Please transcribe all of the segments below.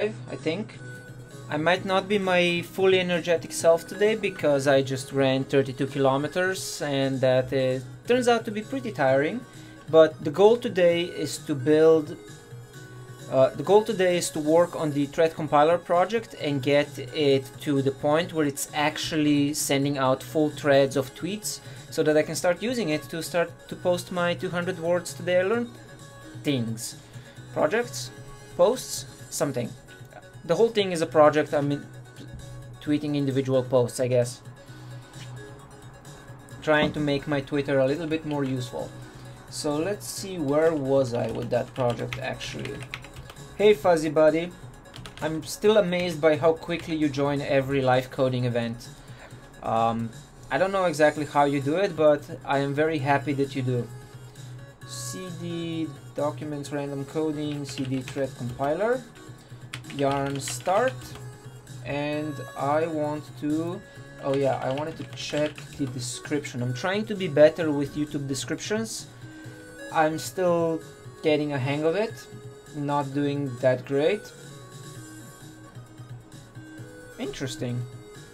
I think. I might not be my fully energetic self today because I just ran 32 kilometers and that turns out to be pretty tiring. But the goal today is to build... the goal today is to work on the ThreadCompiler project and get it to the point where it's actually sending out full threads of tweets so that I can start using it to start to post my 200 words today I learned things. Projects? Posts? Something. The whole thing is a project. I mean, tweeting individual posts, I guess. Trying to make my Twitter a little bit more useful. So let's see, where was I with that project actually? Hey Fuzzy Buddy, I'm still amazed by how quickly you join every live coding event. I don't know exactly how you do it, but I am very happy that you do. CD documents random coding, CD thread compiler. Yarn start, and I want to, oh yeah, I wanted to check the description. I'm trying to be better with YouTube descriptions. I'm still getting a hang of it, not doing that great. Interesting.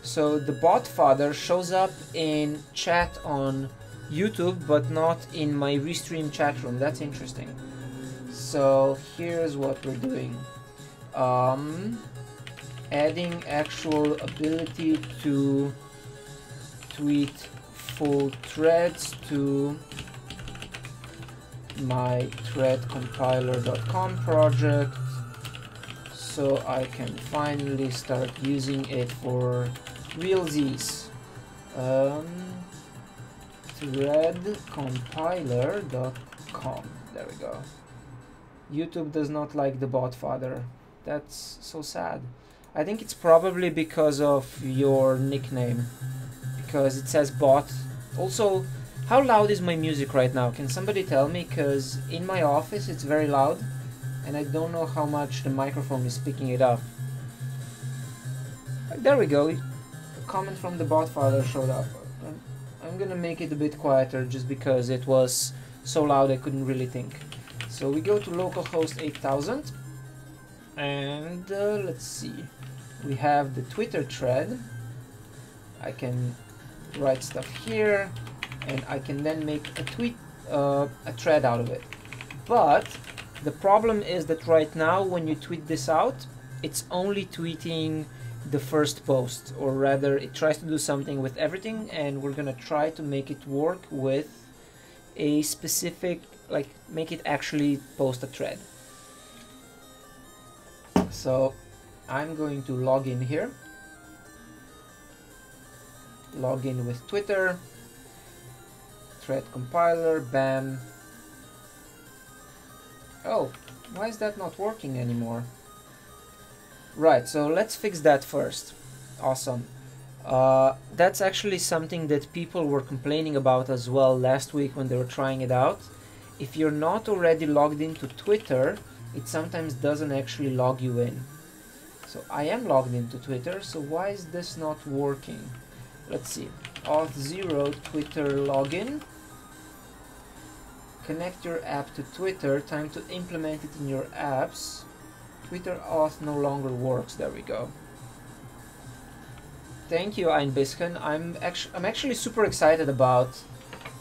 So the Botfather shows up in chat on YouTube, but not in my restream chat room. That's interesting. So here's what we're doing. Adding actual ability to tweet full threads to my threadcompiler.com project so I can finally start using it for realsies. Threadcompiler.com, there we go. YouTube does not like the Botfather. That's so sad. I think it's probably because of your nickname, because it says bot. Also, how loud is my music right now? Can somebody tell me? Because in my office it's very loud and I don't know how much the microphone is picking it up. There we go. A comment from the Botfather showed up. I'm gonna make it a bit quieter just because it was so loud I couldn't really think. So we go to localhost 8000. And let's see, we have the Twitter thread. I can write stuff here and I can then make a tweet, a thread out of it. But the problem is that right now when you tweet this out, it's only tweeting the first post, or rather it tries to do something with everything, and we're gonna try to make it work with a specific, like make it actually post a thread. So I'm going to log in here, log in with Twitter, thread compiler, bam. Oh, why is that not working anymore? Right, so let's fix that first. Awesome. That's actually something that people were complaining about as well last week when they were trying it out. If you're not already logged into Twitter, it sometimes doesn't actually log you in. So I am logged into Twitter, so why is this not working? Let's see, Auth0 Twitter login. Connect your app to Twitter, time to implement it in your apps. Twitter auth no longer works, there we go. Thank you, Einbisschen. I'm actually super excited about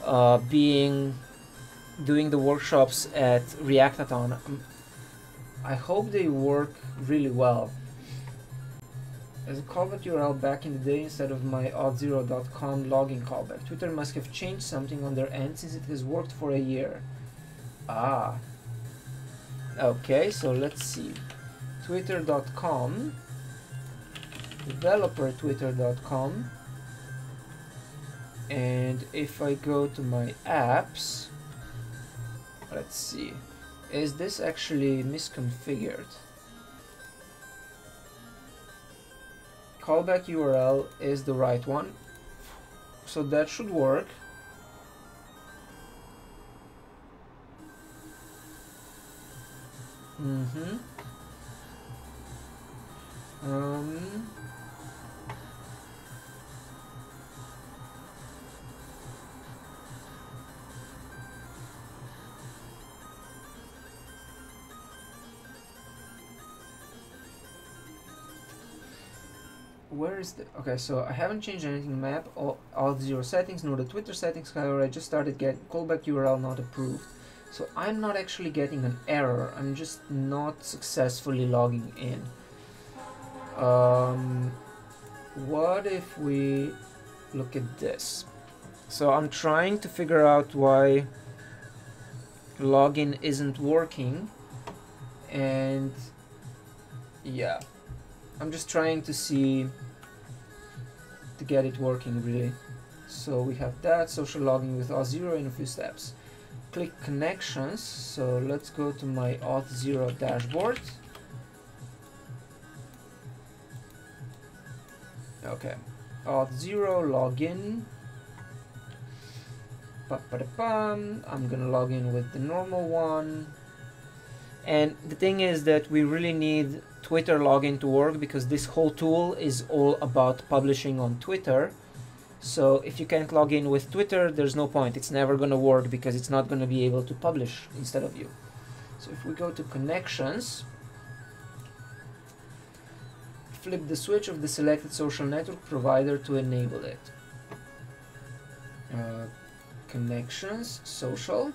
doing the workshops at Reactathon. I hope they work really well. As a callback URL back in the day instead of my auth0.com login callback. Twitter must have changed something on their end since it has worked for a year. Ah. Okay, so let's see. Twitter.com, developer Twitter.com, and if I go to my apps, let's see. Is this actually misconfigured? Callback URL is the right one. So that should work. where is the, okay, so I haven't changed anything in map, Auth0 settings, nor the Twitter settings, however I just started getting callback URL not approved. So I'm not actually getting an error, I'm just not successfully logging in. What if we look at this? So I'm trying to figure out why login isn't working, and yeah, I'm just trying to see to get it working really. So we have that social login with Auth0 in a few steps. Click connections, so let's go to my Auth0 dashboard. Okay, Auth0 login. I'm gonna log in with the normal one. And the thing is that we really need Twitter login to work, because this whole tool is all about publishing on Twitter. So if you can't log in with Twitter, there's no point. It's never gonna work because it's not gonna be able to publish instead of you. So if we go to connections, flip the switch of the selected social network provider to enable it. Connections, social.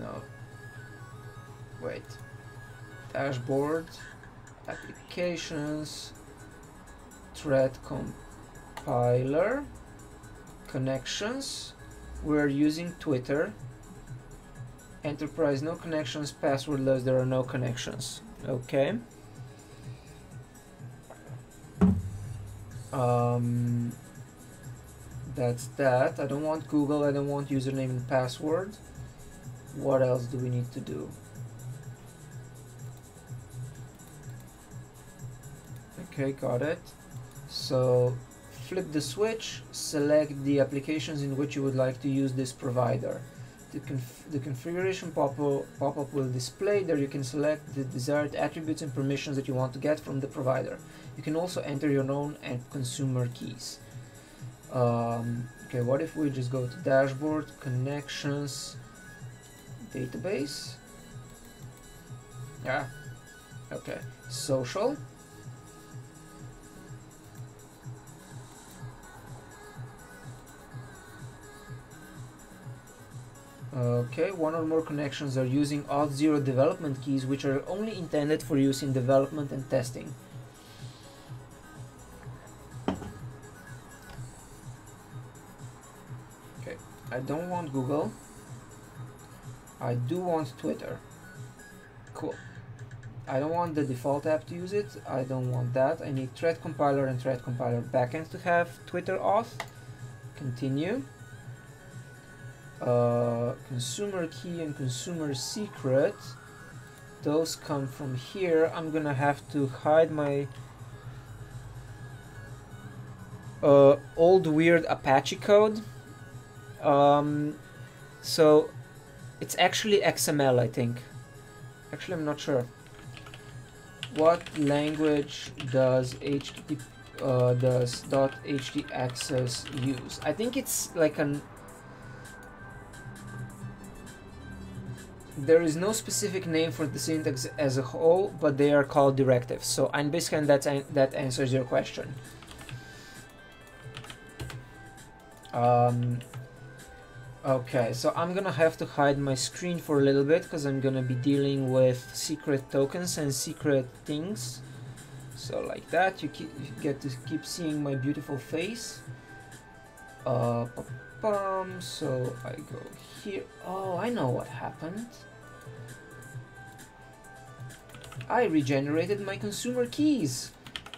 No. Wait. Dashboard, applications, thread compiler, connections. We're using Twitter. Enterprise, no connections, passwordless, there are no connections. Okay. That's that. I don't want Google, I don't want username and password. What else do we need to do? Okay, got it. So flip the switch, select the applications in which you would like to use this provider. The configuration pop-up will display. There you can select the desired attributes and permissions that you want to get from the provider. You can also enter your own and consumer keys. Okay, what if we just go to dashboard, connections, database? Yeah, okay, social. Okay, one or more connections are using Auth0 development keys, which are only intended for use in development and testing. Okay, I don't want Google. I do want Twitter. Cool. I don't want the default app to use it. I don't want that. I need ThreadCompiler and ThreadCompiler backends to have Twitter auth. Continue. Consumer key and consumer secret, those come from here. I'm gonna have to hide my old weird Apache code. So it's actually XML, I think. Actually, I'm not sure. What language does .htaccess use? I think it's like an... There is no specific name for the syntax as a whole, but they are called directives. So Einbisschen, that answers your question. Okay, so I'm gonna have to hide my screen for a little bit because I'm gonna be dealing with secret tokens and secret things. So like that, you get to keep seeing my beautiful face. So I go here. Oh, I know what happened. I regenerated my consumer keys.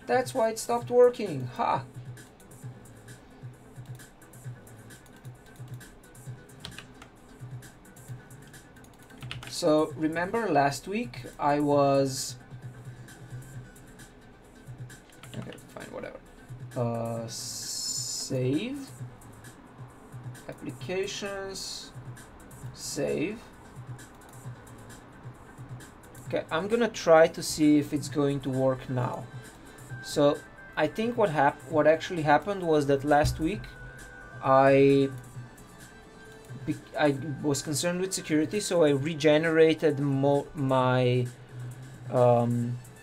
That's why it stopped working. Ha! So remember last week I was... Okay, fine, whatever. Save. Applications, save. Okay, I'm gonna try to see if it's going to work now. So I think what actually happened was that last week I was concerned with security, so I regenerated my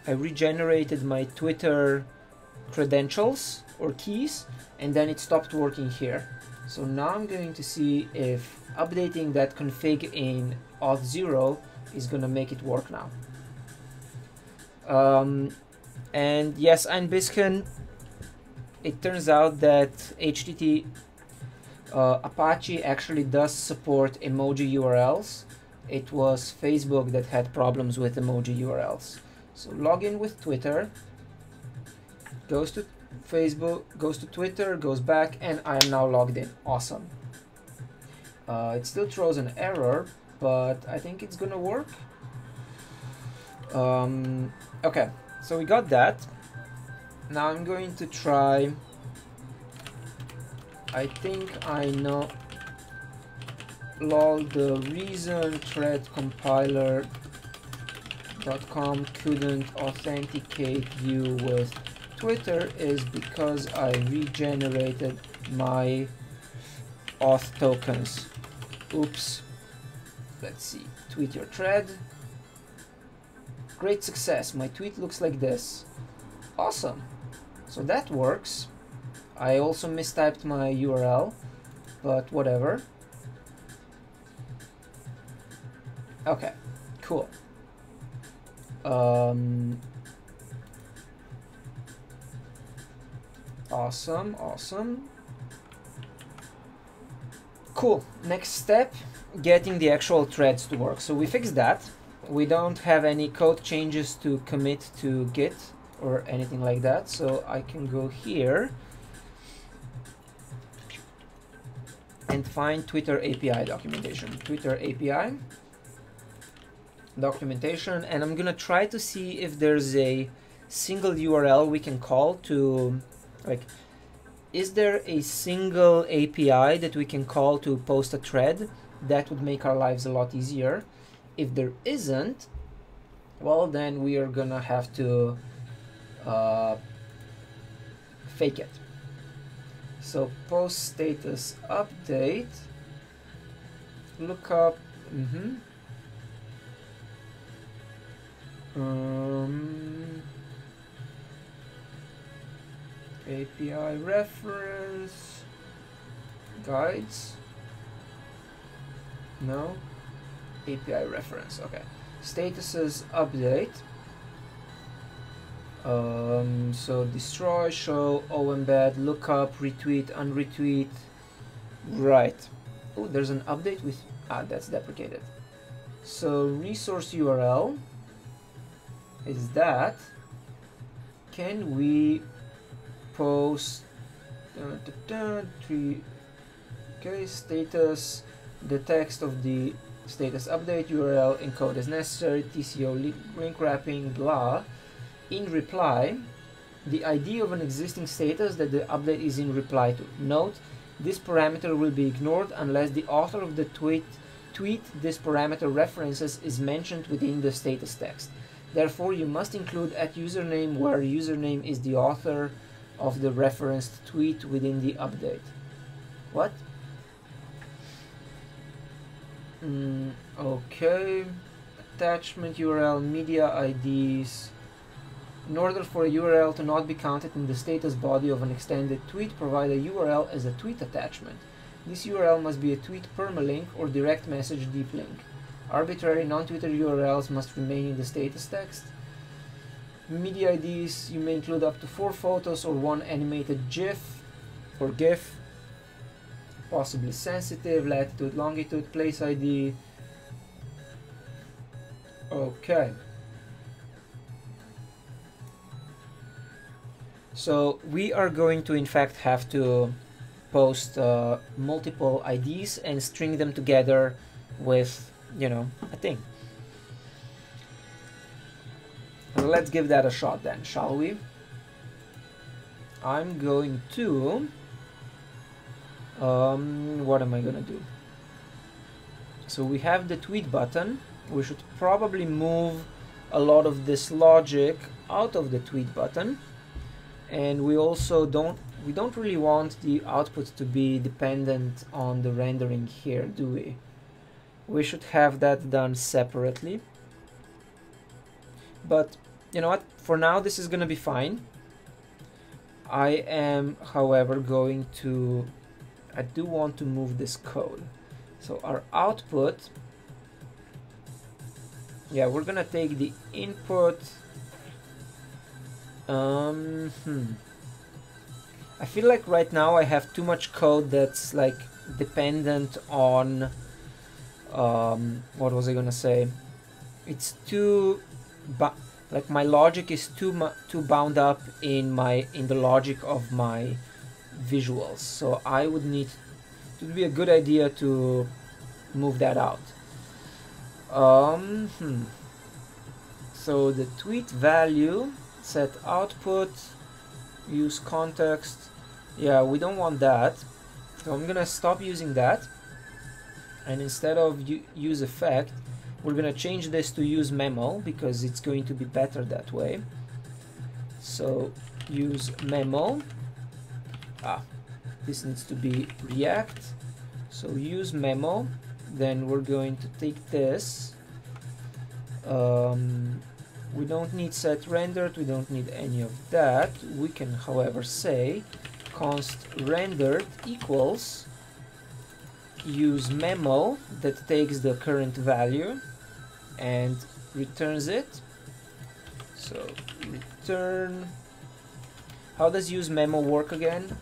I regenerated my Twitter credentials or keys, and then it stopped working here. So now I'm going to see if updating that config in Auth0 is going to make it work now. And yes, Einbisschen, it turns out that HTTP Apache actually does support emoji URLs. It was Facebook that had problems with emoji URLs. So log in with Twitter, goes to Facebook, goes to Twitter, goes back, and I am now logged in. Awesome. It still throws an error, but I think it's gonna work. Okay, so we got that. Now I'm going to try, I think I know, lol, the reason ThreadCompiler.com couldn't authenticate you with Twitter is because I regenerated my auth tokens. Oops. Let's see. Tweet your thread. Great success. My tweet looks like this. Awesome. So that works. I also mistyped my URL, but whatever. Okay, cool. Awesome, awesome. Cool, next step, getting the actual threads to work. So we fixed that. We don't have any code changes to commit to Git or anything like that. So I can go here and find Twitter API documentation. Twitter API documentation, and I'm gonna try to see if there's a single URL we can call to, like, is there a single API that we can call to post a thread? That would make our lives a lot easier. If there isn't, well, then we are gonna have to fake it. So post status update, look up, API reference, guides, no, API reference, okay, statuses update, so destroy, show, embed, lookup, retweet, unretweet, right, oh, there's an update with, that's deprecated, so resource URL is that, can we post three, okay, status, the text of the status update, URL encode as necessary, TCO link wrapping, blah, in reply, the ID of an existing status that the update is in reply to. Note, this parameter will be ignored unless the author of the tweet this parameter references is mentioned within the status text. Therefore, you must include @username where username is the author of the referenced tweet within the update. What? Okay. Attachment URL, media IDs. In order for a URL to not be counted in the status body of an extended tweet, provide a URL as a tweet attachment. This URL must be a tweet permalink or direct message deep link. Arbitrary non-Twitter URLs must remain in the status text. Media IDs, you may include up to 4 photos or 1 animated GIF or GIF, possibly sensitive, latitude, longitude, place ID. Okay. So we are going to in fact have to post multiple IDs and string them together with, you know, a thing. Let's give that a shot then, shall we? I'm going to... what am I gonna do? So we have the tweet button. We should probably move a lot of this logic out of the tweet button. And we also don't really want the output to be dependent on the rendering here, do we? We should have that done separately. But you know what, for now this is gonna be fine. I am, however, going to, I do want to move this code. So our output, yeah, we're gonna take the input. I feel like right now I have too much code that's like dependent on what was I gonna say? It's too, like my logic is too bound up in the logic of my visuals. So I would need, it would be a good idea to move that out. So the tweet value, set output, use context. Yeah, we don't want that. So I'm gonna stop using that. And instead of use effect, we're gonna change this to use memo because it's going to be better that way. So use memo. This needs to be React. So use memo. Then we're going to take this. We don't need set rendered, we don't need any of that. We can, however, say const rendered equals use memo that takes the current value and returns it. So return, how does use memo work again?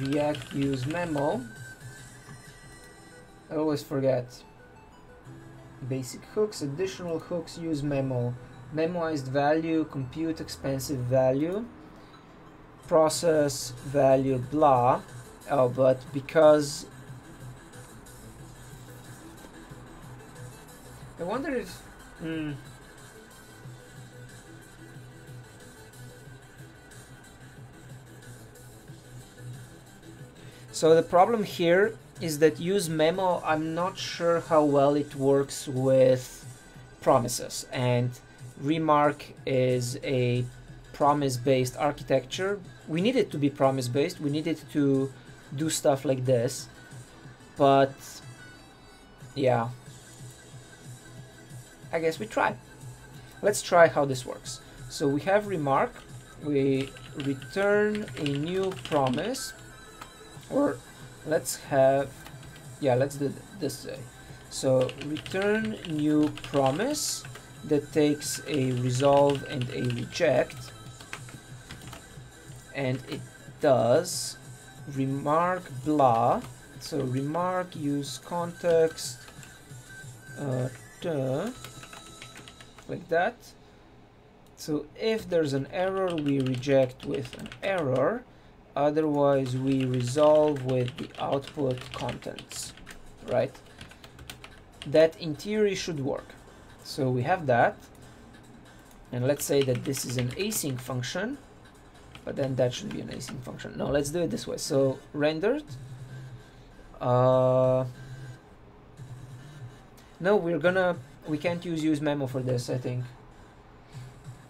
React use memo. I always forget. Basic hooks, additional hooks, use memo. Memoized value, compute expensive value, process value, blah. But because I wonder if so the problem here is that use memo, I'm not sure how well it works with promises, and Remark is a promise-based architecture. We need it to be promise-based, we need it to do stuff like this, but yeah, I guess we try. Let's try how this works. So we have Remark, we return a new promise, or let's have, yeah, let's do this way. So return new promise that takes a resolve and a reject, and it does remark blah. So remark use context like that. So if there's an error, we reject with an error, otherwise we resolve with the output contents, right? That in theory should work. So we have that, and let's say that this is an async function, but then that should be an async function. No, let's do it this way. So rendered, no, we can't use memo for this, I think.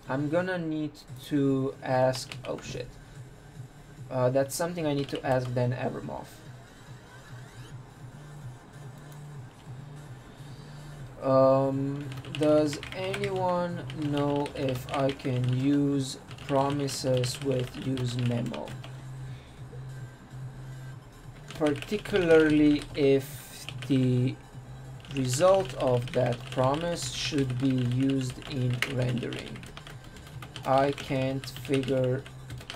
I'm gonna need to ask, oh shit, that's something I need to ask Dan Abramov. Does anyone know if I can use promises with use memo? Particularly if the result of that promise should be used in rendering. I can't figure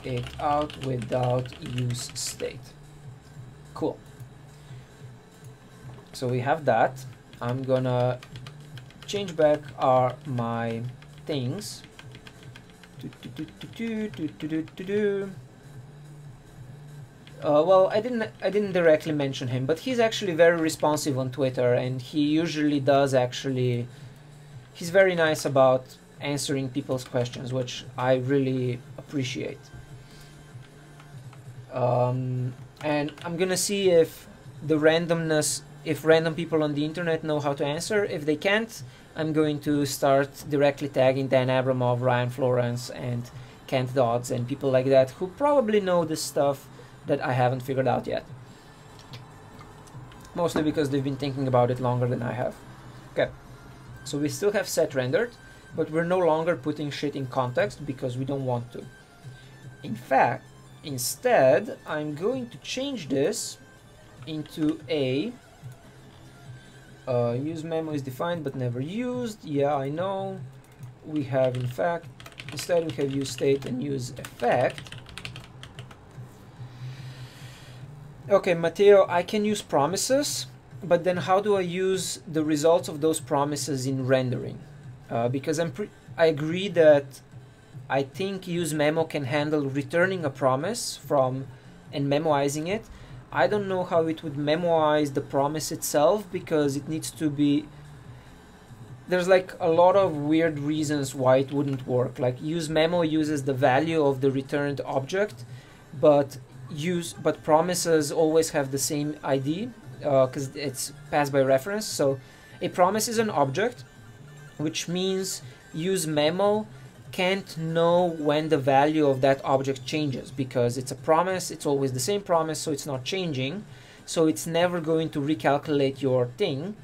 it out without use state. Cool. So we have that. I'm gonna change back my things. Well, I didn't directly mention him, but he's actually very responsive on Twitter, and he usually does actually. He's very nice about answering people's questions, which I really appreciate. And I'm gonna see if the randomness. If random people on the internet know how to answer. If they can't, I'm going to start directly tagging Dan Abramov, Ryan Florence, and Kent Dodds, and people like that who probably know this stuff that I haven't figured out yet. Mostly because they've been thinking about it longer than I have. Okay, so we still have set rendered. but we're no longer putting shit in context because we don't want to. In fact, instead, I'm going to change this into a useMemo is defined but never used. Yeah, I know. We have, in fact, instead we have useState and useEffect. Okay, Matteo, I can use promises, but then how do I use the results of those promises in rendering? Because I agree that I think useMemo can handle returning a promise from and memoizing it. I don't know how it would memoize the promise itself, because it needs to be... There's like a lot of weird reasons why it wouldn't work. Like useMemo uses the value of the returned object, but promises always have the same ID because it's passed by reference. So a promise is an object, which means useMemo can't know when the value of that object changes, because it's a promise, it's always the same promise, so it's not changing, so it's never going to recalculate your thing.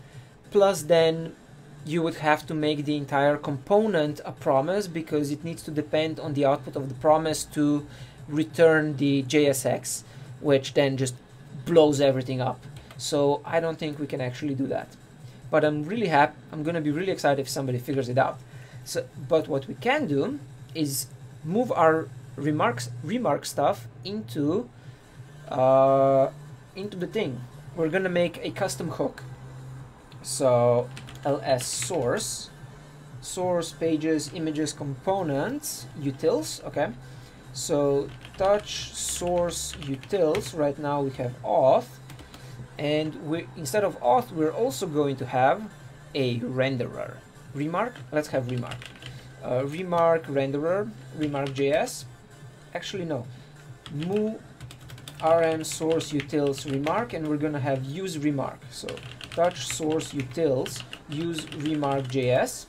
Plus then you would have to make the entire component a promise, because it needs to depend on the output of the promise to return the JSX, which then just blows everything up. So I don't think we can actually do that, but I'm really happy, I'm gonna be really excited if somebody figures it out. So, but what we can do is move our remark stuff into the thing. We're gonna make a custom hook. So ls source pages images components utils. Okay, so touch source utils. Right now we have auth, and we instead of auth we're also going to have a renderer. Remark, let's have Remark. Remark renderer, Remark.js. Actually, no. Mu rm source utils Remark, and we're gonna have use Remark. So touch source utils use Remark.js.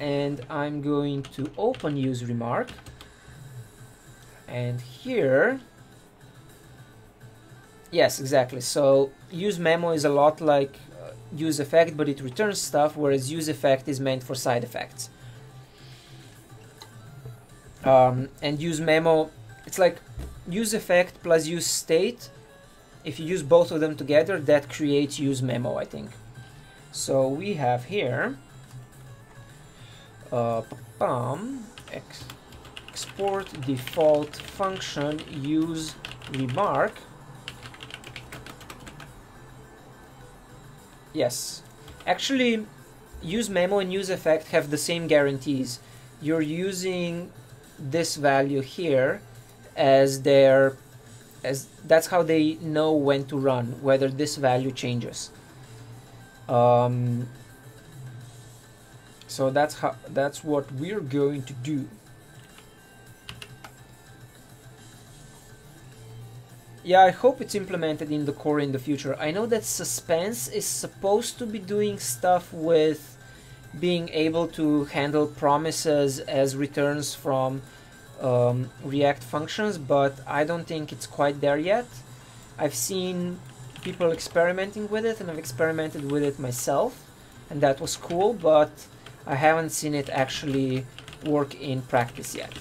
And I'm going to open use Remark. And here, yes, exactly. So useMemo is a lot like useEffect, but it returns stuff, whereas useEffect is meant for side effects. And useMemo, it's like useEffect plus useState. If you use both of them together, that creates useMemo, I think. So we have here export default function useRemark. Yes, actually useMemo and useEffect have the same guarantees. You're using this value here as their, that's how they know when to run, whether this value changes. So that's what we're going to do. Yeah, I hope it's implemented in the core in the future. I know that Suspense is supposed to be doing stuff with being able to handle promises as returns from React functions, but I don't think it's quite there yet. I've seen people experimenting with it, and I've experimented with it myself, and that was cool, but I haven't seen it actually work in practice yet.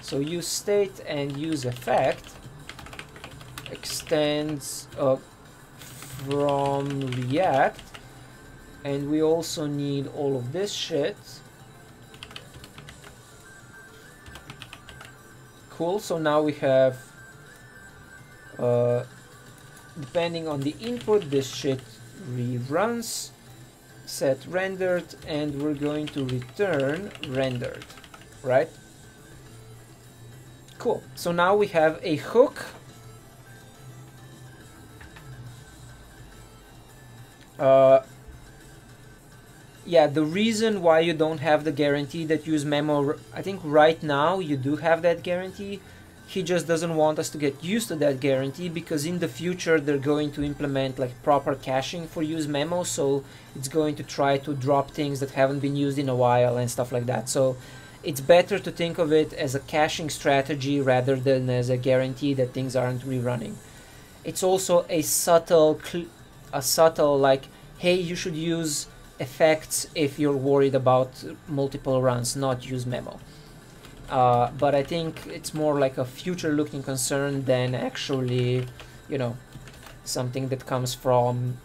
So use state and use effect extends from React, and we also need all of this shit. Cool, so now we have, depending on the input, this shit reruns, set rendered, and we're going to return rendered, right? Cool, so now we have a hook. Yeah, the reason why you don't have the guarantee that useMemo, I think right now you do have that guarantee. He just doesn't want us to get used to that guarantee, because in the future they're going to implement like proper caching for useMemo, so it's going to try to drop things that haven't been used in a while and stuff like that. So it's better to think of it as a caching strategy rather than as a guarantee that things aren't rerunning. It's also a subtle like, hey, you should use effects if you're worried about multiple runs, not useMemo. But I think it's more like a future-looking concern than actually, you know, something that comes from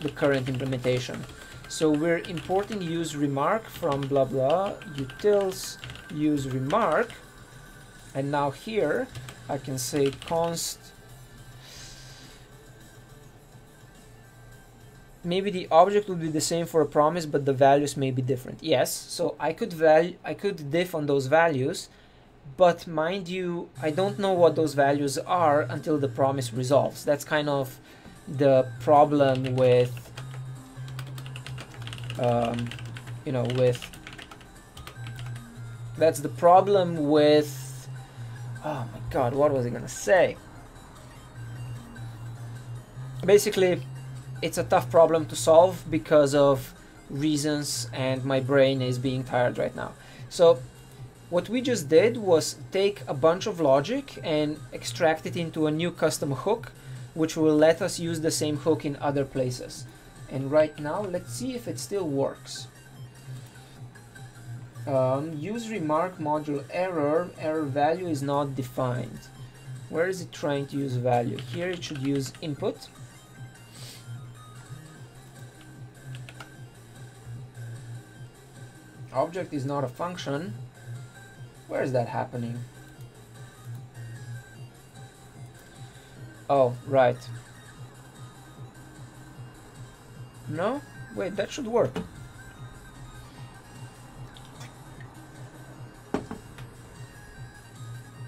the current implementation. So we're importing useRemark from blah blah utils useRemark, and now here I can say const. Maybe the object would be the same for a promise, but the values may be different. Yes, so I could diff on those values, but mind you, I don't know what those values are until the promise resolves. That's kind of the problem with, that's the problem with, oh my god, what was I gonna say? Basically, it's a tough problem to solve because of reasons, and my brain is being tired right now. So what we just did was take a bunch of logic and extract it into a new custom hook, which will let us use the same hook in other places. And right now, let's see if it still works. UseRemark module error, error value is not defined. Where is it trying to use value? Here it should use input. Object is not a function. Where is that happening? Oh, right. No? Wait, that should work.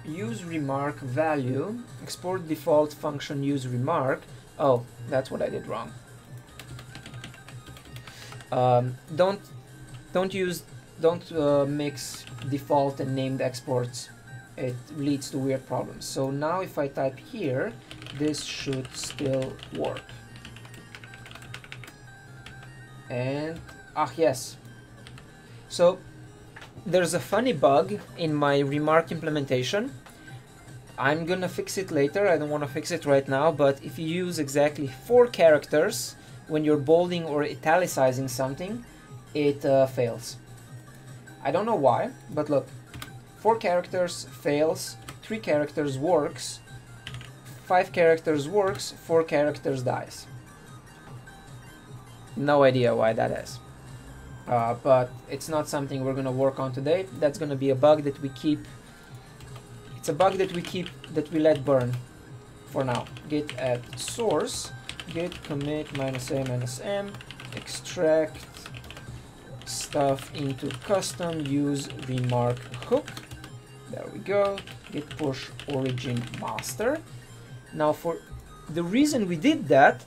UseRemark value, export default function useRemark. Oh, that's what I did wrong. Don't mix default and named exports. It leads to weird problems. So now if I type here, this should still work. And, ah yes. So there's a funny bug in my Remark implementation. I'm gonna fix it later, I don't wanna fix it right now, but if you use exactly 4 characters when you're bolding or italicizing something, it fails. I don't know why, but look, 4 characters fails, 3 characters works, 5 characters works, 4 characters dies. No idea why that is, but it's not something we're gonna work on today. That's gonna be a bug that we keep. It's a bug that we keep, that we let burn for now. Git add source, git commit -a -m, extract stuff into custom useRemark hook. There we go. Git push origin master. Now, for the reason we did that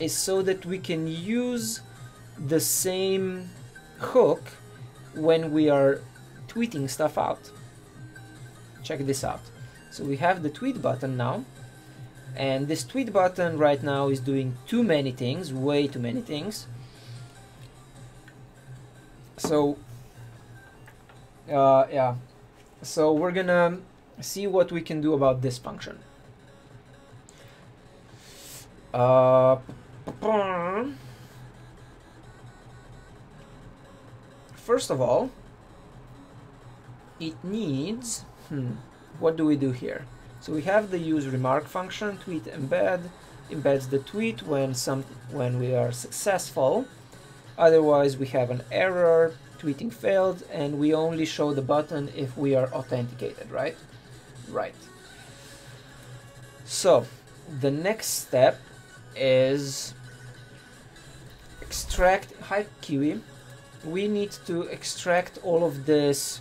is so that we can use the same hook when we are tweeting stuff out. Check this out. So we have the tweet button now, and this tweet button right now is doing too many things, way too many things. So, yeah, so we're gonna see what we can do about this function. First of all, it needs, what do we do here? So we have the useRemark function, tweet embed, embeds the tweet when we are successful. Otherwise, we have an error, tweeting failed, and we only show the button if we are authenticated, right? Right. So, the next step is extract, hi Kiwi, we need to extract all of this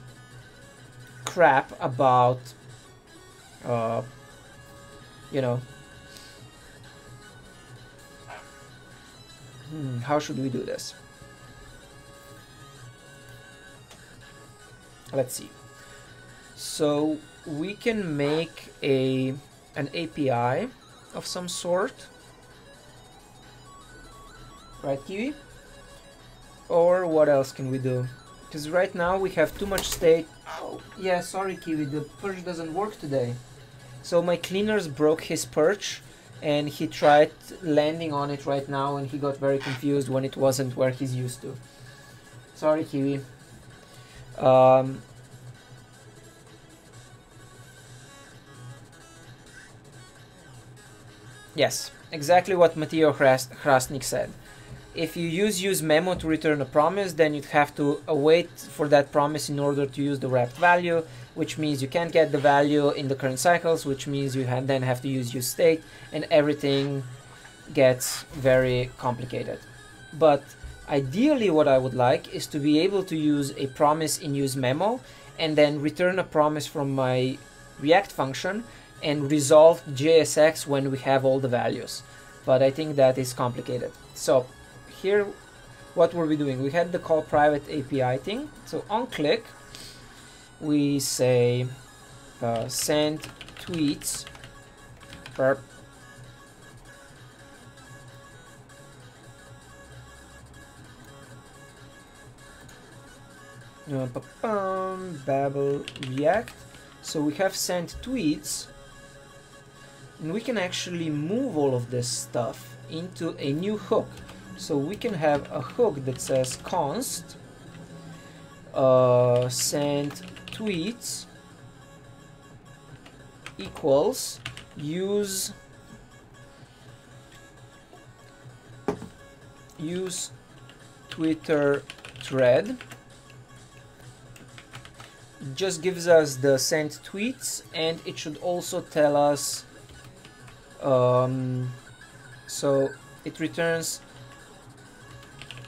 crap about, you know, how should we do this? Let's see. So we can make an API of some sort, right Kiwi? Or what else can we do? Because right now we have too much state. Oh, yeah, sorry Kiwi, the purge doesn't work today. So my cleaners broke his purge and he tried landing on it right now and he got very confused when it wasn't where he's used to. Sorry, Kiwi. Yes, exactly what Matteo Hrasnik said. If you use useMemo to return a promise, then you'd have to await for that promise in order to use the wrapped value, which means you can't get the value in the current cycles, which means you then have to use useState, and everything gets very complicated. But ideally what I would like is to be able to use a promise in useMemo and then return a promise from my React function and resolve JSX when we have all the values. But I think that is complicated. So here, what were we doing? We had the call private API thing. So on click, we say send tweets perp. Babel React. So we have sent tweets, and we can actually move all of this stuff into a new hook. So we can have a hook that says const send tweets equals use Twitter thread. It just gives us the sent tweets, and it should also tell us so it returns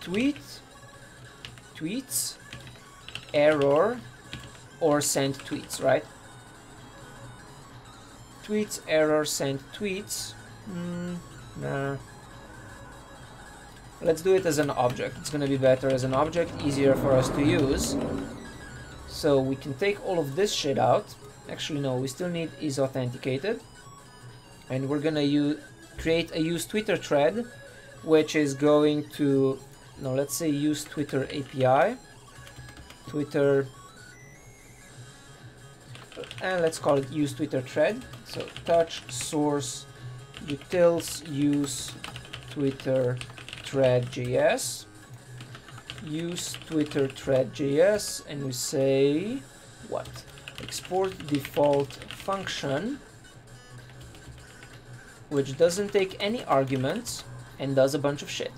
tweets, error, or send tweets, right? Tweets, error, send tweets. Nah. Let's do it as an object. It's gonna be better as an object, easier for us to use. So we can take all of this shit out. Actually, no, we still need is authenticated, and we're gonna create a use Twitter thread, which is going to let's say use Twitter API, Twitter, and let's call it use Twitter thread. So touch source utils use Twitter thread.js, use Twitter thread.js, and we say what? Export default function, which doesn't take any arguments and does a bunch of shit.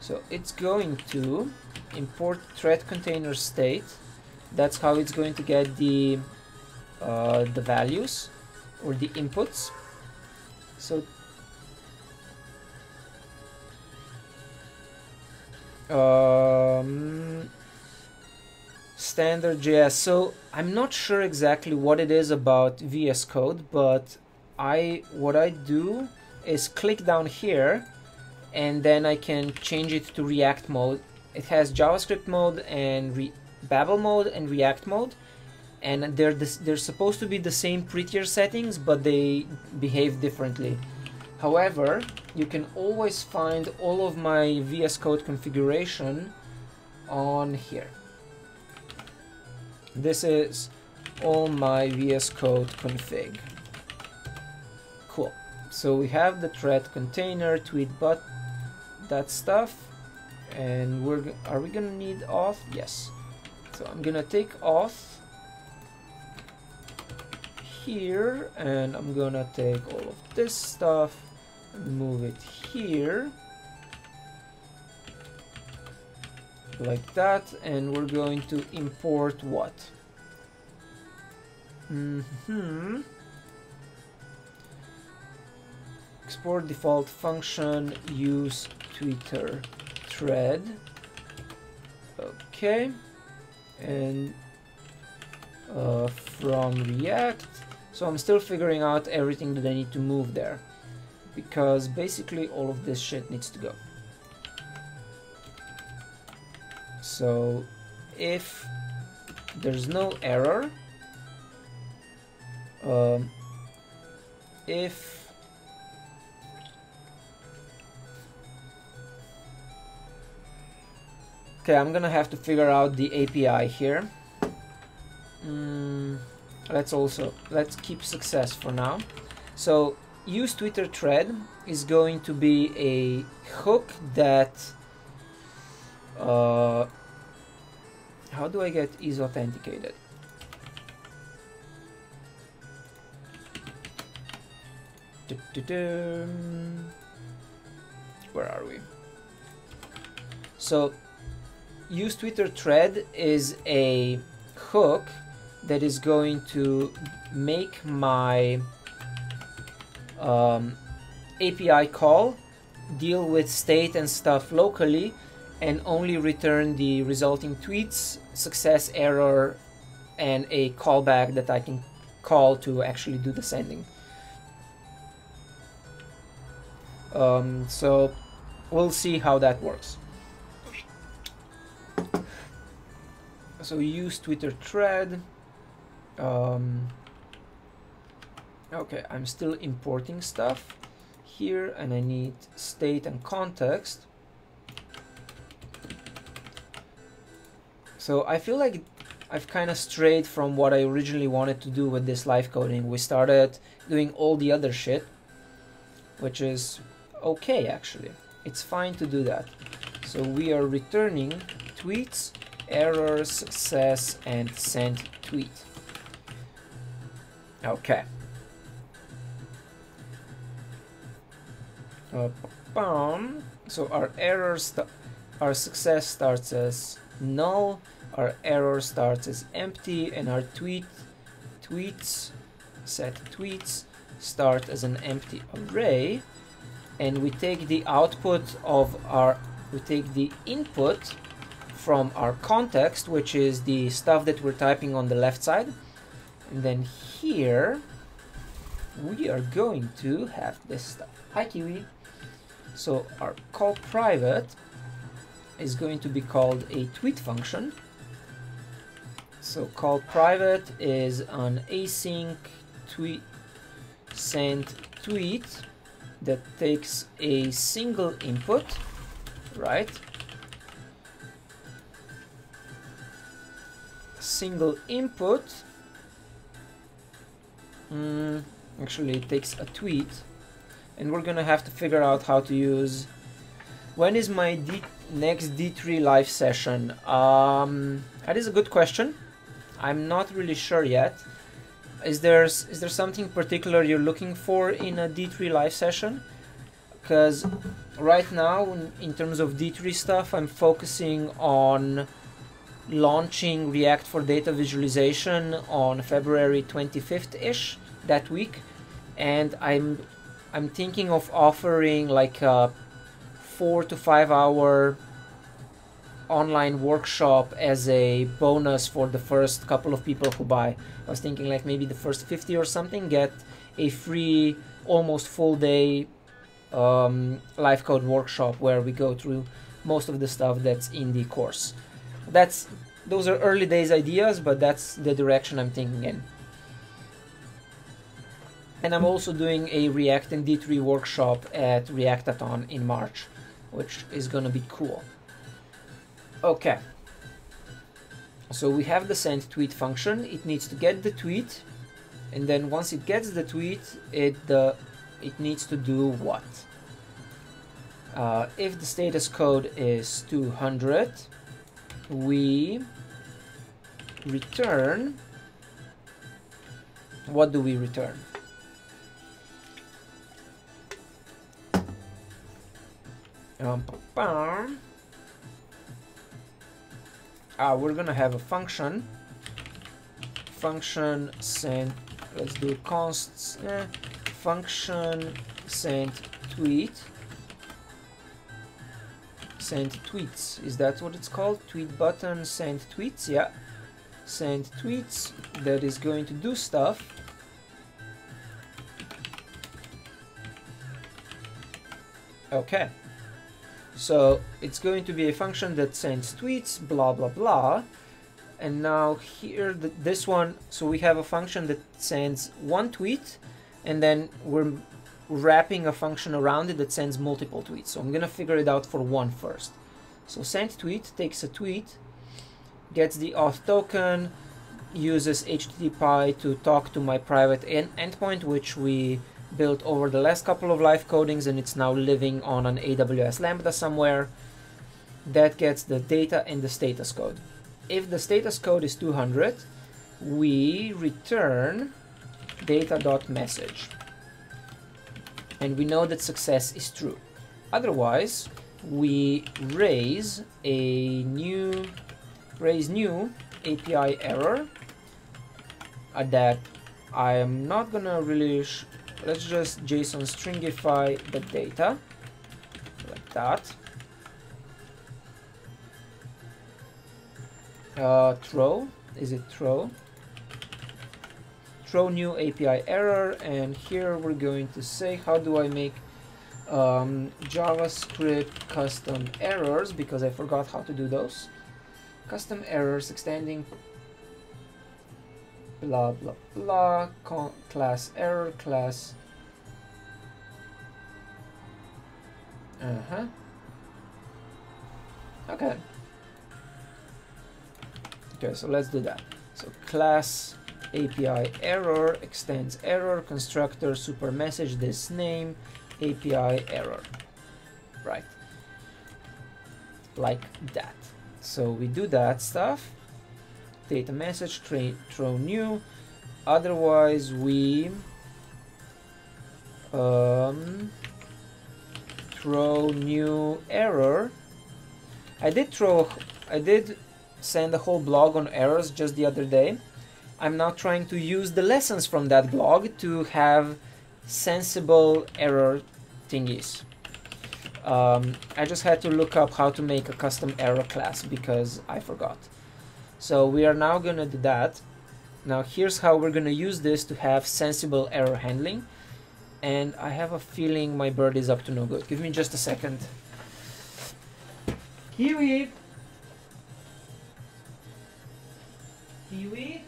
So it's going to import thread container state. That's how it's going to get the values or the inputs. So standard JS. So I'm not sure exactly what it is about VS Code, but what I do is click down here, and then I can change it to React mode. It has JavaScript mode and Babel mode and React mode, and they're supposed to be the same prettier settings, but they behave differently. However, you can always find all of my VS Code configuration on here. This is all my VS Code config. Cool. So we have the thread container, tweet bot, that stuff, and are we gonna need auth? Yes. So I'm gonna take auth here, and I'm gonna take all of this stuff and move it here like that, and we're going to import what? Export default function use Twitter thread. Okay, and from React. So I'm still figuring out everything that I need to move there, because basically all of this shit needs to go. So if there's no error, if okay, I'm gonna have to figure out the API here. Let's keep success for now. So use Twitter thread is going to be a hook that how do I get is authenticated? Where are we? So use Twitter thread is a hook that is going to make my API call deal with state and stuff locally and only return the resulting tweets, success, error, and a callback that I can call to actually do the sending. So we'll see how that works. So use Twitter thread. Okay, I'm still importing stuff here, and I need state and context. So I feel like I've kind of strayed from what I originally wanted to do with this live coding. We started doing all the other shit, which is okay, actually. It's fine to do that. So we are returning tweets, error, success, and send tweet. Okay. So our error, our success starts as null, our error starts as empty, and our tweets, set tweets, start as an empty array. And we take the output of our, we take the input from our context, which is the stuff that we're typing on the left side. And then here, we are going to have this stuff. Hi, Kiwi. So our call private is going to be called a tweet function. So call private is an async tweet send tweet that takes a single input, right? Single input. Actually, it takes a tweet. And we're gonna have to figure out how to use. When is my next D3 live session? That is a good question. I'm not really sure yet. Is there something particular you're looking for in a D3 live session? Because right now, in terms of D3 stuff, I'm focusing on launching React for Data Visualization on February 25th-ish, that week, and I'm thinking of offering like a 4 to 5 hour online workshop as a bonus for the first couple of people who buy. I was thinking like maybe the first 50 or something get a free, almost full day live code workshop where we go through most of the stuff that's in the course. Those are early days ideas, but that's the direction I'm thinking in. And I'm also doing a React and D3 workshop at Reactathon in March, which is gonna be cool. Okay. So we have the send tweet function. It needs to get the tweet, and then once it gets the tweet, it needs to do what? If the status code is 200, we return. What do we return? We're gonna have a function send, let's do consts, function send tweets, is that what it's called? Tweet button, send tweets, yeah, send tweets, that is going to do stuff. Okay. So it's going to be a function that sends tweets, blah, blah, blah. And now here, this one, so we have a function that sends one tweet, and then we're wrapping a function around it that sends multiple tweets. So I'm gonna figure it out for one first. So send tweet takes a tweet, gets the auth token, uses HTTPie to talk to my private endpoint, which we built over the last couple of live codings, and it's now living on an AWS Lambda somewhere. That gets the data and the status code. If the status code is 200, we return data.message. And we know that success is true. Otherwise, we raise a new API error that I am not gonna really, let's just JSON stringify the data like that. Throw new API error, and here we're going to say, how do I make JavaScript custom errors, because I forgot how to do those. Custom errors extending blah blah blah class error class okay, so let's do that. So class API error extends error constructor super message this name API error, right, like that. So we do that stuff, data message, throw new, otherwise we throw new error. I did send a whole blog on errors just the other day. I'm now trying to use the lessons from that blog to have sensible error thingies. I just had to look up how to make a custom error class because I forgot. So we are now gonna do that. Now here's how we're gonna use this to have sensible error handling. And I have a feeling my bird is up to no good. Give me just a second. Kiwi! Kiwi?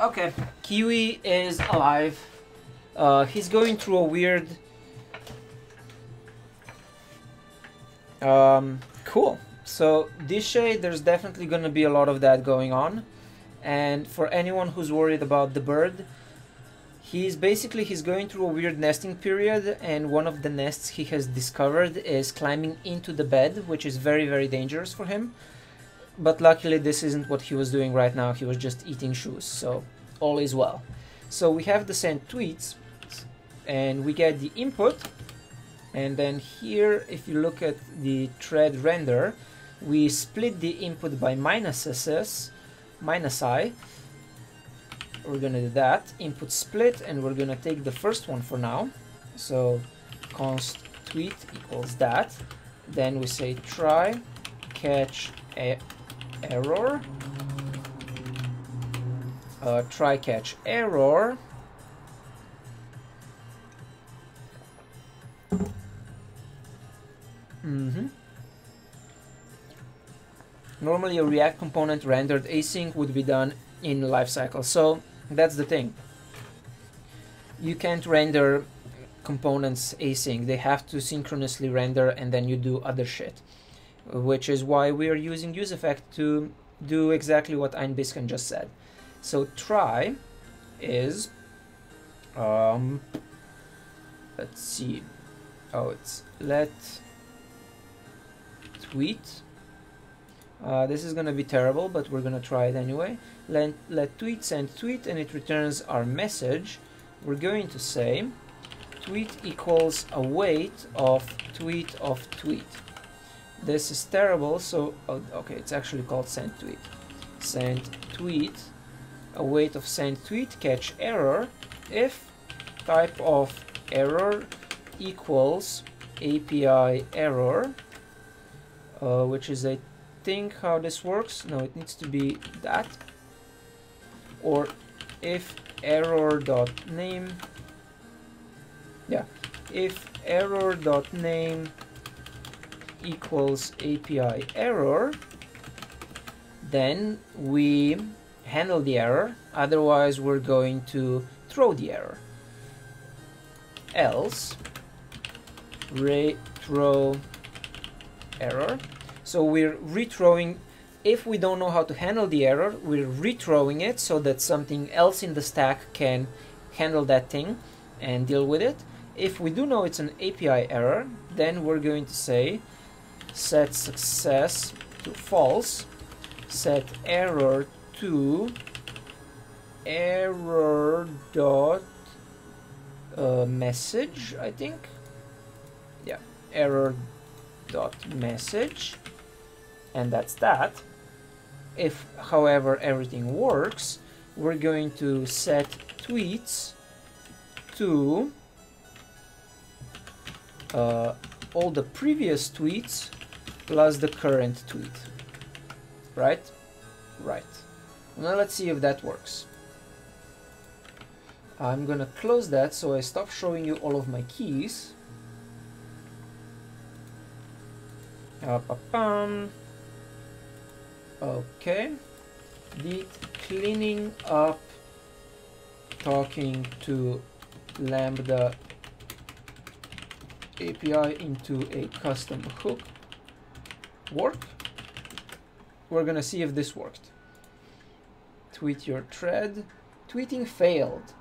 Okay, Kiwi is alive. He's going through a weird... cool. So Dishay, there's definitely going to be a lot of that going on. And for anyone who's worried about the bird, he's going through a weird nesting period, and one of the nests he has discovered is climbing into the bed, which is very, very dangerous for him. But luckily this isn't what he was doing right now, he was just eating shoes, so all is well. So we have the send tweets, and we get the input, and then here if you look at the thread render, we split the input by minus i, we're gonna do that, input split, and we're gonna take the first one for now, so const tweet equals that, then we say try catch error, try catch error, Normally a React component rendered async would be done in lifecycle, so that's the thing, you can't render components async, they have to synchronously render and then you do other shit, which is why we are using useEffect to do exactly what Einbisschen just said. So try is, let's see, oh, it's let tweet. This is going to be terrible, but we're going to try it anyway. Let tweet send tweet, and it returns our message. We're going to say tweet equals await of tweet of tweet. This is terrible, so, oh, okay, it's actually called send tweet. Send tweet a wait of send tweet catch error if type of error equals API error, which is I think how this works. No, it needs to be that, or if error.name, yeah, if error.name equals API error, then we handle the error, otherwise we're going to throw the error. Else retro error. So we're rethrowing, if we don't know how to handle the error, we're rethrowing it so that something else in the stack can handle that thing and deal with it. If we do know it's an API error, then we're going to say set success to false, set error to error dot message, I think. Yeah, error dot message, and that's that. If, however, everything works, we're going to set tweets to all the previous tweets plus the current tweet, right? Right. Now let's see if that works. I'm gonna close that so I stop showing you all of my keys. Okay, did cleaning up talking to Lambda API into a custom hook work? We're gonna see if this worked. Tweet your thread. Tweeting failed.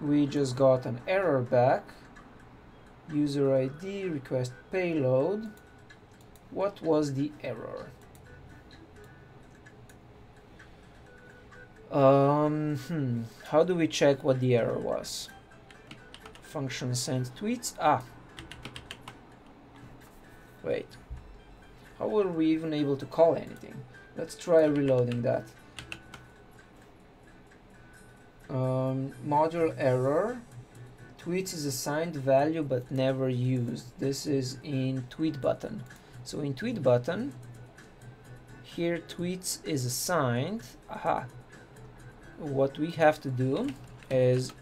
We just got an error back. User ID, request payload. What was the error? How do we check what the error was? Function send tweets. Ah, wait. How were we even able to call anything? Let's try reloading that. Module error. Tweets is assigned value but never used. This is in tweet button. So in tweet button, here tweets is assigned. Aha. What we have to do is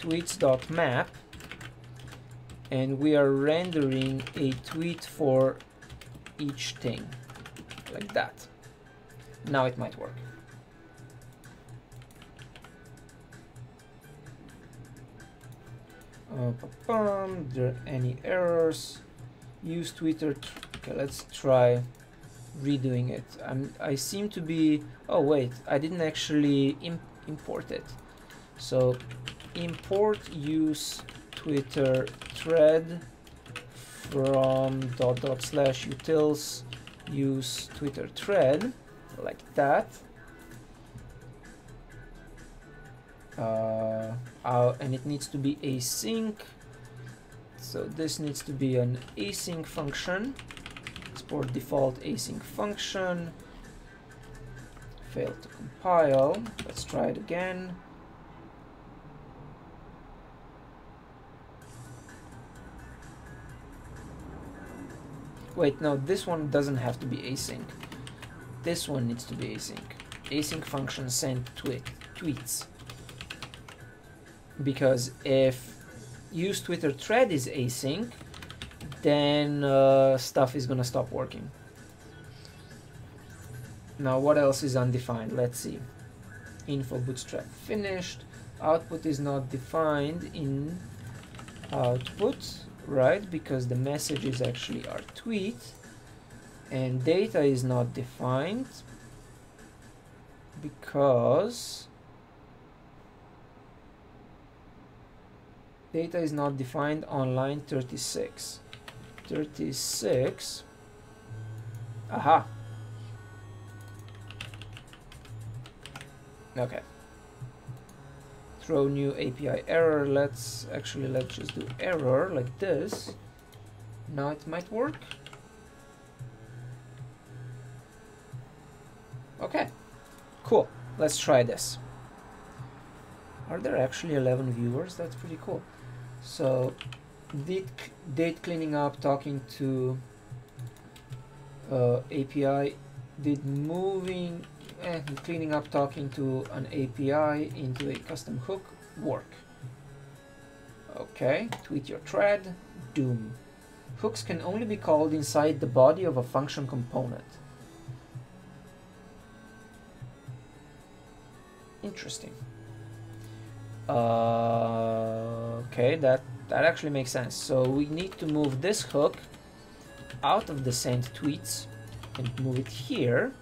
tweets.map, and we are rendering a tweet for each thing, like that. Now it might work. There any errors? Use Twitter. Okay, let's try redoing it. I seem to be. Oh wait, I didn't actually import it. So import use Twitter thread from ... utils use Twitter thread, like that. And it needs to be async, so this needs to be an async function. Export default async function. Failed to compile. Let's try it again. Wait, no, this one doesn't have to be async. This one needs to be async. Async function send tweets. Because if use Twitter thread is async, then stuff is gonna stop working. Now what else is undefined? Let's see. Info bootstrap finished. Output is not defined in output, right? Because the message is actually our tweet. And data is not defined because data is not defined on line 36. 36. Aha. Okay. Throw new API error. Let's just do error like this. Now it might work. Okay, cool. Let's try this. Are there actually 11 viewers? That's pretty cool. So did cleaning up, talking to API, did moving and cleaning up, talking to an API into a custom hook work? Okay, tweet your thread, doom. Hooks can only be called inside the body of a function component. Interesting. Okay, that actually makes sense. So we need to move this hook out of the send tweets and move it here.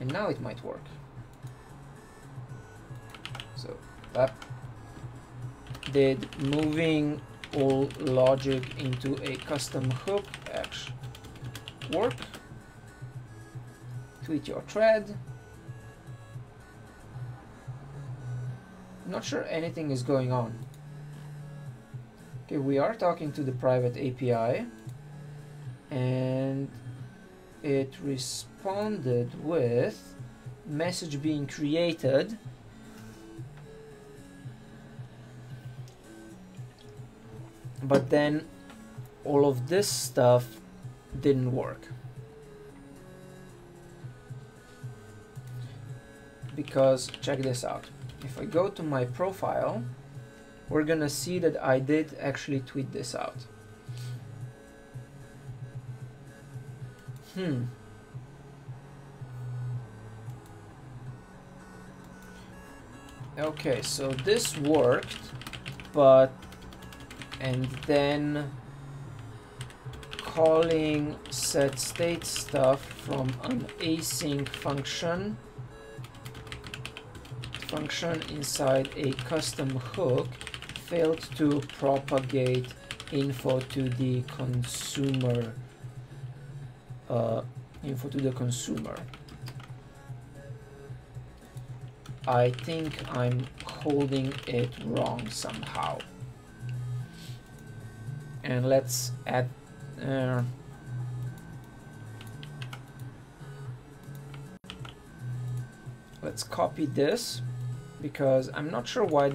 And now it might work. So that did moving all logic into a custom hook actually work. Tweet your thread. Not sure anything is going on. Okay, we are talking to the private API and it responded with message being created. But then all of this stuff didn't work because check this out. If I go to my profile, we're gonna see that I did actually tweet this out. Okay, so this worked, but and then calling setState stuff from an async function inside a custom hook failed to propagate info to the consumer. I think I'm holding it wrong somehow. And let's add. Let's copy this, because I'm not sure why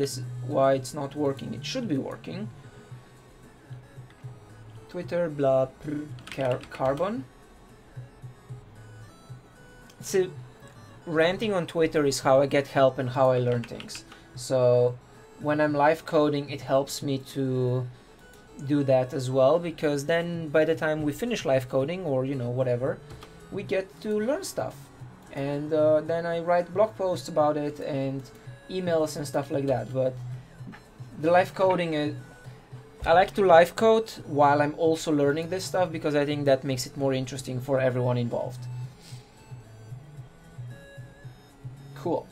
it's not working. It should be working. Twitter blah carbon. See, ranting on Twitter is how I get help and how I learn things. So when I'm live coding, it helps me to do that as well, because then by the time we finish live coding or you know whatever, we get to learn stuff, and then I write blog posts about it and emails and stuff like that. But the live coding is, I like to live code while I'm also learning this stuff, because I think that makes it more interesting for everyone involved. Cool.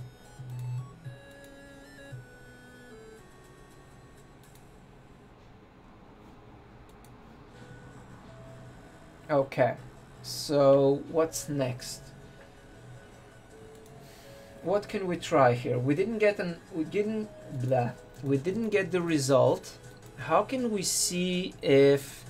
Okay, so what's next? What can we try here? We didn't get we didn't get the result. How can we see if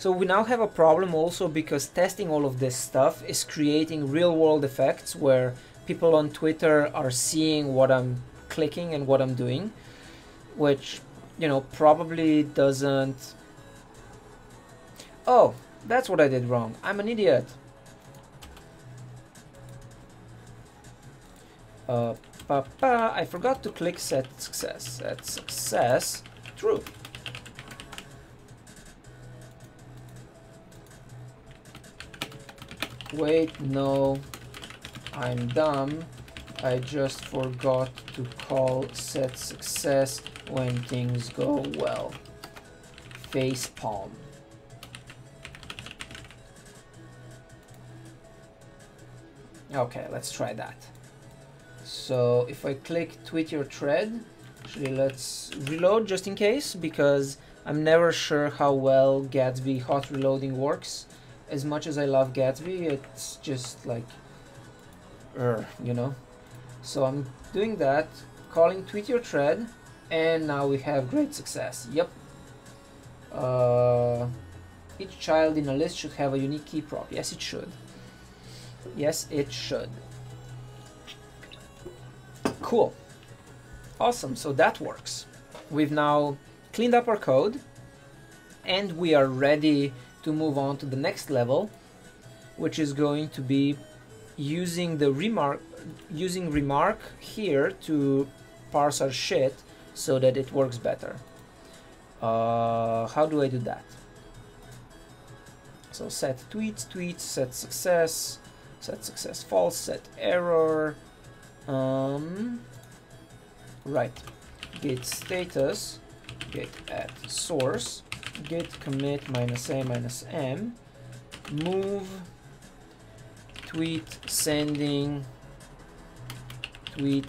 So we now have a problem also because testing all of this stuff is creating real-world effects where people on Twitter are seeing what I'm clicking and what I'm doing, which you know probably doesn't. Oh, that's what I did wrong. I'm an idiot. I forgot to click set success. Set success true. Wait, no, I'm dumb. I just forgot to call set success when things go well. Facepalm. Okay, let's try that. So if I click tweet your thread, actually let's reload just in case, because I'm never sure how well Gatsby hot reloading works. As much as I love Gatsby, it's just like, you know. So I'm doing that, calling tweet your thread, and now we have great success. Yep. Each child in a list should have a unique key prop. Yes, it should. Yes, it should. Cool. Awesome. So that works. We've now cleaned up our code and we are ready to move on to the next level, which is going to be using the remark here to parse our shit so that it works better. How do I do that? So set tweets, set success false, set error, right, git status, git at source, git commit -a -m, move, tweet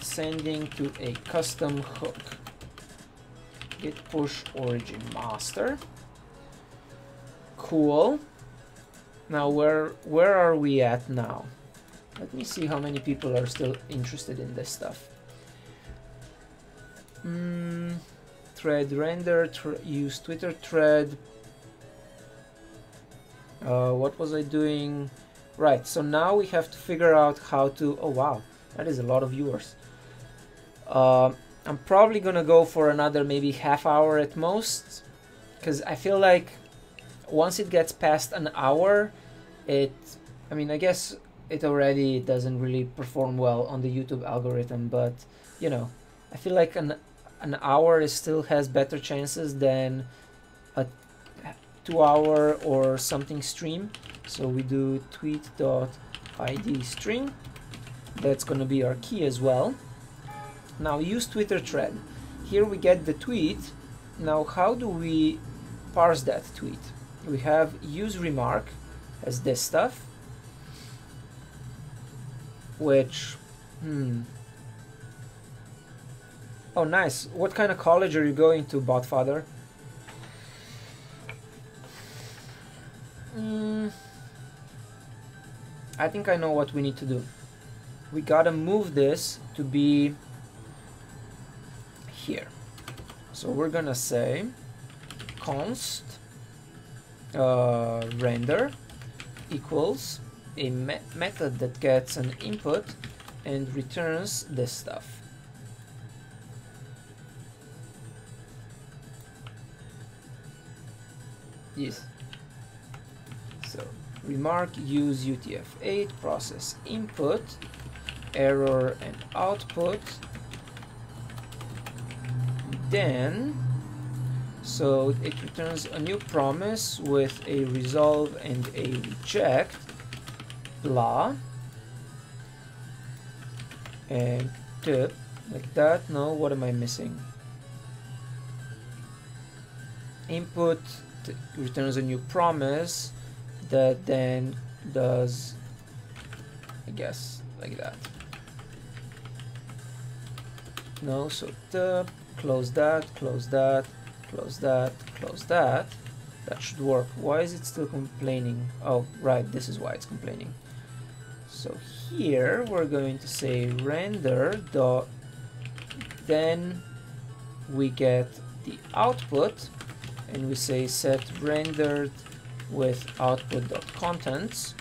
sending to a custom hook, git push origin master. Cool. Now where are we at now? Let me see how many people are still interested in this stuff. Thread render, use Twitter thread. What was I doing? Right, so now we have to figure out how to, oh wow, that is a lot of viewers. I'm probably gonna go for another maybe half hour at most, because I feel like once it gets past an hour, I mean, I guess it already doesn't really perform well on the YouTube algorithm, but you know, I feel like an hour is still has better chances than a 2 hour or something stream. So we do tweet.id string. That's gonna be our key as well. Now use Twitter thread. Here we get the tweet. Now how do we parse that tweet? We have use remark as this stuff, which, oh nice, what kind of college are you going to, Botfather? I think I know what we need to do. We gotta move this to be here. So we're gonna say const render equals a method that gets an input and returns this stuff. Yes. So remark use UTF-8 process input error and output. Then so it returns a new promise with a resolve and a reject, blah, and tip, like that. No, what am I missing? Input returns a new promise that then does, I guess, like that. No, so tip, close that, close that, close that, close that. That should work. Why is it still complaining? Oh, right, this is why it's complaining. So here we're going to say render dot, then we get the output and we say set rendered with output.contents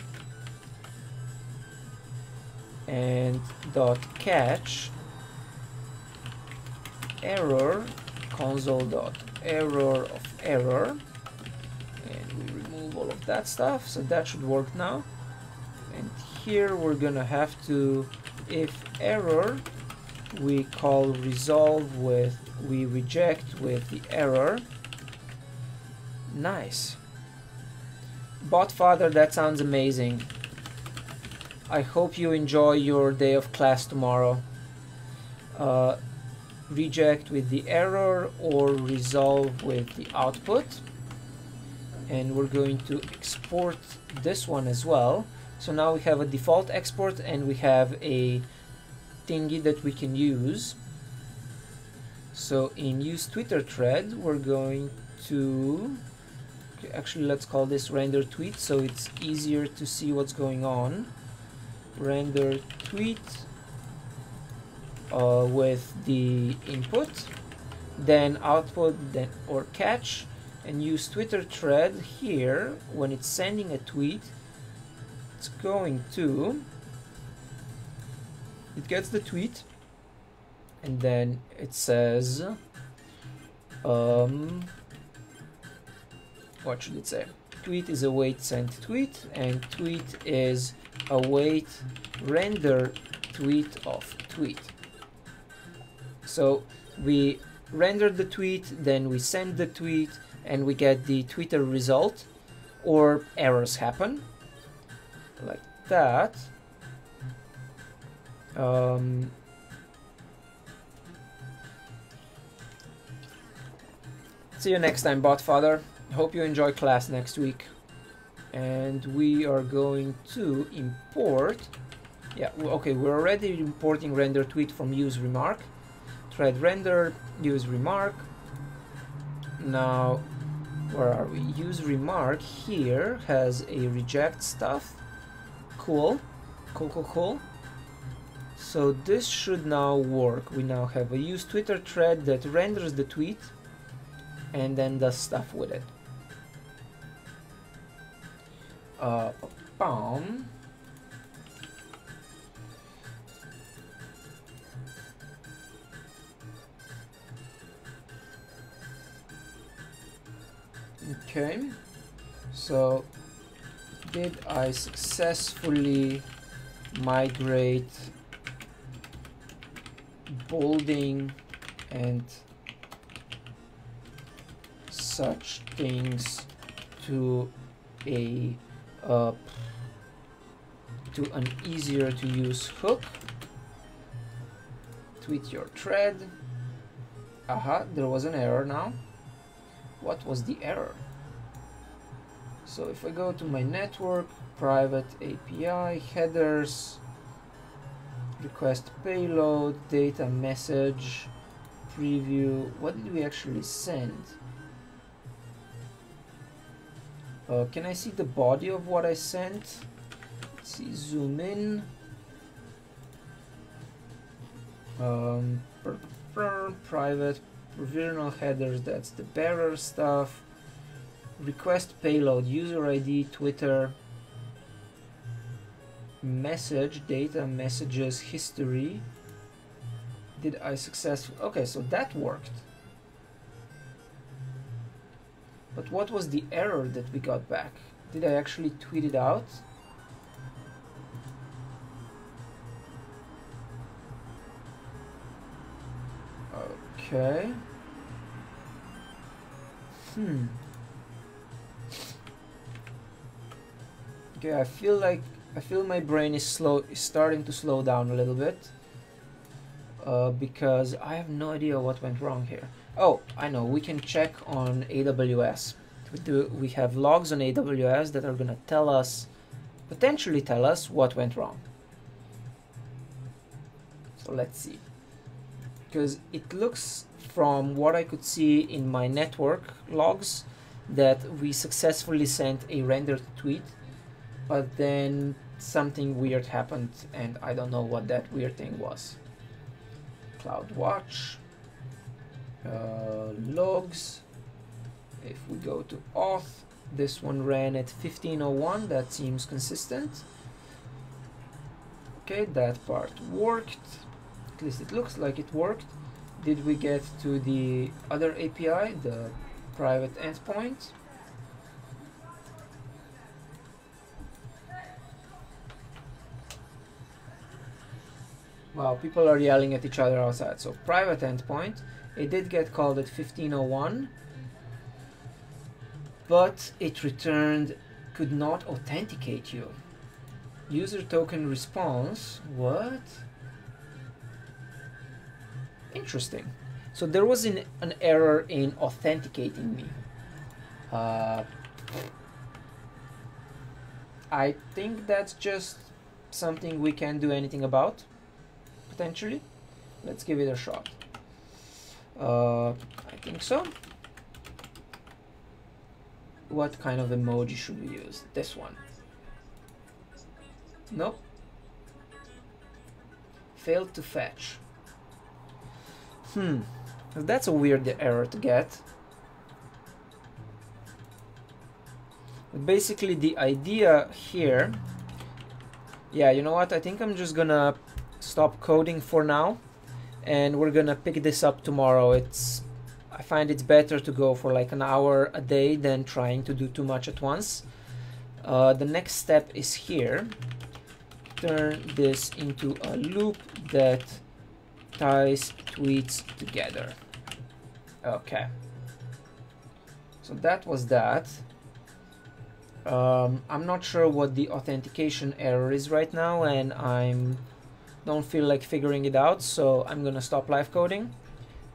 and dot catch error console.error of error, and we remove all of that stuff, so that should work now. And here we're gonna have to, if error, we call resolve with, we reject with the error. Nice. Botfather, that sounds amazing. I hope you enjoy your day of class tomorrow. Reject with the error or resolve with the output, and we're going to export this one as well. So now we have a default export and we have a thingy that we can use. So in use Twitter thread we're going to, actually let's call this render tweet so it's easier to see what's going on. Render tweet with the input, then output, then or catch, and use Twitter thread here. When it's sending a tweet, it's going to, it gets the tweet and then it says, what should it say? Tweet is await sent tweet, and tweet is await render tweet of tweet. So we render the tweet, then we send the tweet, and we get the Twitter result, or errors happen like that. See you next time, Botfather. Hope you enjoy class next week. And we are going to import, yeah, okay, we're already importing render tweet from use remark. Thread render, use remark. Now, where are we? Use remark here has a reject stuff. Cool, cool, cool, cool. So this should now work. We now have a use Twitter thread that renders the tweet and then does stuff with it. Okay, so did I successfully migrate bolding and such things to a to an easier to use hook? Tweet your thread. Aha, there was an error now. What was the error? So if I go to my network, private API, headers, request payload, data message, preview, what did we actually send? Can I see the body of what I sent? Let's see, zoom in. Private provisional headers, that's the bearer stuff. Request payload, user ID, Twitter, message, data, messages, history. Did I successfully? Okay, so that worked. But what was the error that we got back? Did I actually tweet it out? Okay. Okay, I feel my brain is starting to slow down a little bit, because I have no idea what went wrong here. Oh, I know, we can check on AWS. We have logs on AWS that are gonna tell us, potentially tell us, what went wrong. So let's see, because it looks from what I could see in my network logs that we successfully sent a rendered tweet. But then something weird happened, and I don't know what that weird thing was. CloudWatch, logs. If we go to Auth, this one ran at 1501, that seems consistent. Okay, that part worked. At least it looks like it worked. Did we get to the other API, the private endpoint? Wow, people are yelling at each other outside. So private endpoint, it did get called at 1501, but it returned could not authenticate you. User token response, what? Interesting. So there was an error in authenticating me. I think that's just something we can't do anything about. Potentially. Let's give it a shot. I think so. What kind of emoji should we use? This one. Nope. Failed to fetch. That's a weird error to get. Basically the idea here, yeah, you know what, I think I'm just gonna stop coding for now, and we're gonna pick this up tomorrow. I find it's better to go for like an hour a day than trying to do too much at once. The next step is here, turn this into a loop that ties tweets together. Okay, so that was that. I'm not sure what the authentication error is right now, and I don't feel like figuring it out, so I'm gonna stop live coding.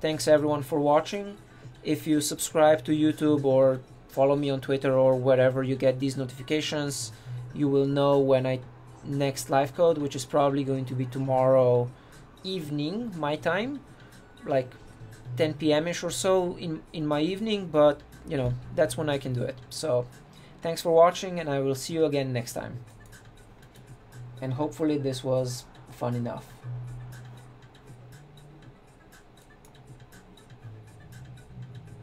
Thanks everyone for watching. If you subscribe to YouTube or follow me on Twitter or wherever you get these notifications, you will know when I next live code, which is probably going to be tomorrow evening my time, like 10 p.m. ish or so in my evening, but you know, that's when I can do it. So thanks for watching, and I will see you again next time. And hopefully this was fun enough.